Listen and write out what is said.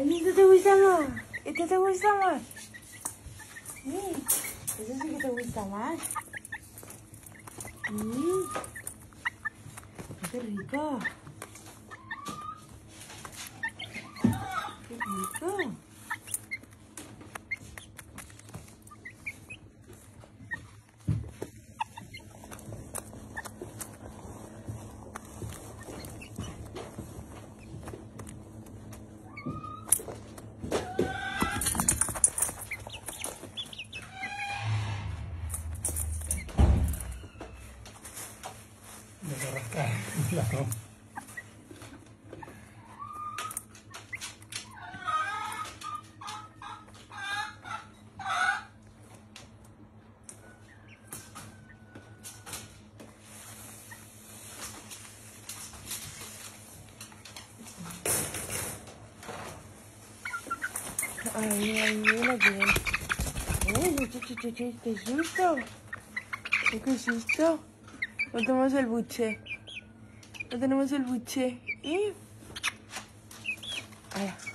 Ay, te gusta más. Este te gusta más. Eso sí que te gusta más. Qué rico. Qué rico. Claro. Ay, mira bien. Uy, qué susto. Qué susto. No tenemos el buche. No tenemos el buche. Y... allá.